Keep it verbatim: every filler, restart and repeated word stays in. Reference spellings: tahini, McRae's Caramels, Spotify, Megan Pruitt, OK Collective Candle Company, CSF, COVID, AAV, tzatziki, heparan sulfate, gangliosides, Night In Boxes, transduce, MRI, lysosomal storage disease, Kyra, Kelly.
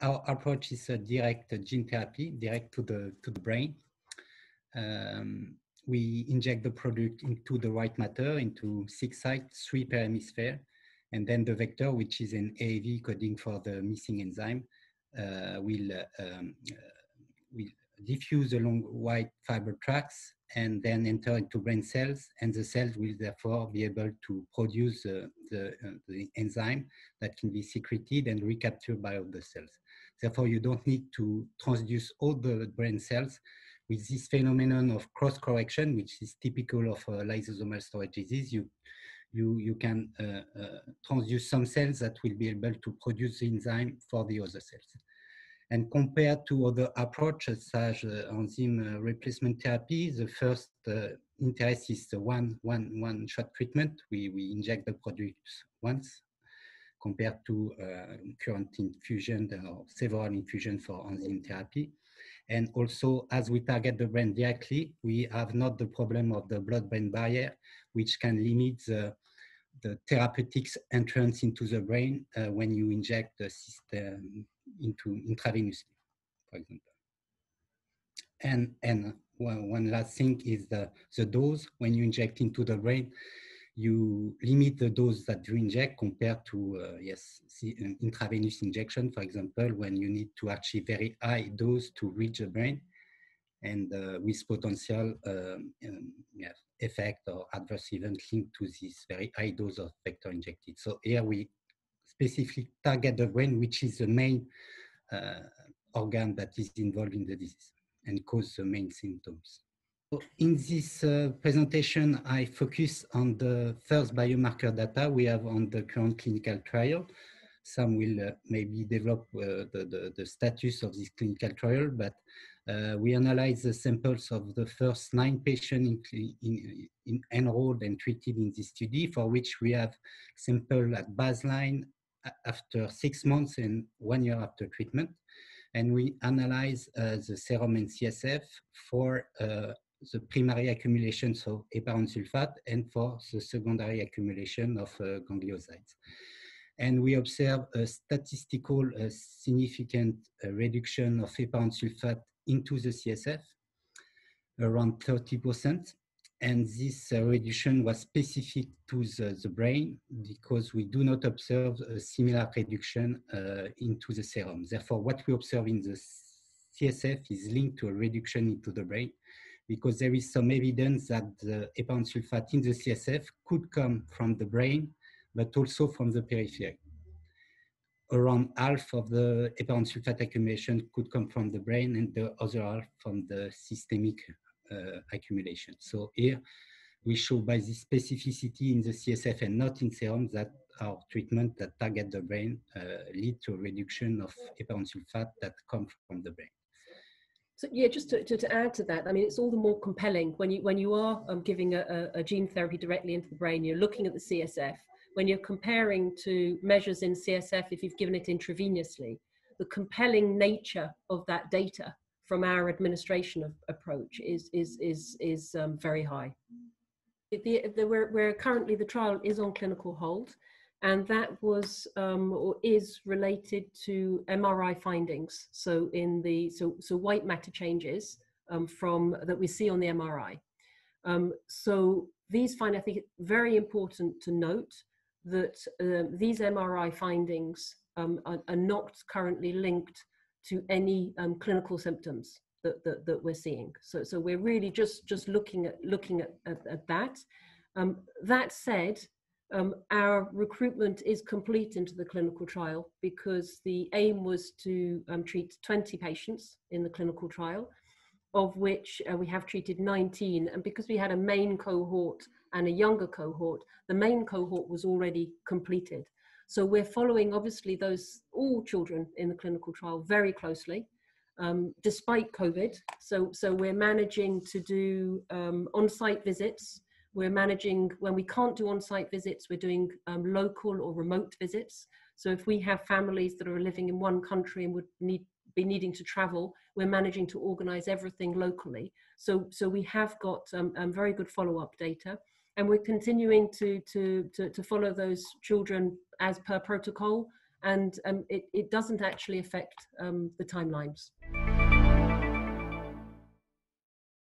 our approach is a direct gene therapy, direct to the, to the brain. Um, we inject the product into the white matter, into six sites, three per hemisphere, and then the vector, which is an A A V coding for the missing enzyme, uh, will uh, um, uh, will diffuse along white fiber tracts and then enter into brain cells, and the cells will therefore be able to produce uh, the, uh, the enzyme that can be secreted and recaptured by all the cells. Therefore, you don't need to transduce all the brain cells. With this phenomenon of cross-correction, which is typical of uh, lysosomal storage disease, you, you, you can uh, uh, transduce some cells that will be able to produce the enzyme for the other cells. And compared to other approaches such as uh, enzyme uh, replacement therapy, the first uh, interest is the one, one, one shot treatment. We, we inject the products once compared to uh, current infusion or several infusions for enzyme therapy. And also, as we target the brain directly, we have not the problem of the blood-brain barrier, which can limit the, the therapeutics entrance into the brain uh, when you inject the system into intravenously, for example. And, and one, one last thing is the, the dose. When you inject into the brain, you limit the dose that you inject compared to, uh, yes, see, an intravenous injection, for example, when you need to achieve very high dose to reach the brain, and uh, with potential um, um, yeah, effect or adverse event linked to this very high dose of vector injected. So here we specifically target the brain, which is the main uh, organ that is involved in the disease and cause the main symptoms. So in this uh, presentation, I focus on the first biomarker data we have on the current clinical trial. Some will uh, maybe develop uh, the, the, the status of this clinical trial, but uh, we analyze the samples of the first nine patients in, in, in enrolled and treated in this study, for which we have sample at baseline after six months and one year after treatment. And we analyze uh, the serum and C S F for uh, the primary accumulation of heparan sulfate and for the secondary accumulation of uh, gangliosides. And we observe a statistical uh, significant uh, reduction of heparan sulfate into the C S F, around thirty percent. And this uh, reduction was specific to the, the brain, because we do not observe a similar reduction uh, into the serum. Therefore, what we observe in the C S F is linked to a reduction into the brain, because there is some evidence that the heparan sulfate in the C S F could come from the brain, but also from the periphery. Around half of the heparan sulfate accumulation could come from the brain, and the other half from the systemic Uh, accumulation. So here we show by this specificity in the C S F and not in serum that our treatment that target the brain uh, lead to a reduction of heparan sulfate that comes from the brain. So yeah, just to, to, to add to that, I mean, it's all the more compelling when you when you are um, giving a, a gene therapy directly into the brain, you're looking at the C S F. When you're comparing to measures in C S F, if you've given it intravenously, the compelling nature of that data from our administration of approach is is is is um, very high. The, the, we're, we're currently, the trial is on clinical hold, and that was um, or is related to M R I findings. So in the so so white matter changes um, from that we see on the M R I. Um, so these find I think it's very important to note that uh, these M R I findings um, are, are not currently linked to any um, clinical symptoms that, that, that we're seeing. So, so we're really just, just looking at, looking at, at, at that. Um, that said, um, our recruitment is complete into the clinical trial, because the aim was to um, treat twenty patients in the clinical trial, of which uh, we have treated nineteen. And because we had a main cohort and a younger cohort, the main cohort was already completed. So we're following, obviously, those all children in the clinical trial very closely, um, despite COVID. So, so we're managing to do um, on-site visits. We're managing, when we can't do on-site visits, we're doing um, local or remote visits. So if we have families that are living in one country and would need, be needing to travel, we're managing to organize everything locally. So, so we have got um, um, very good follow-up data. And we're continuing to, to, to, to follow those children as per protocol, and um, it, it doesn't actually affect um, the timelines.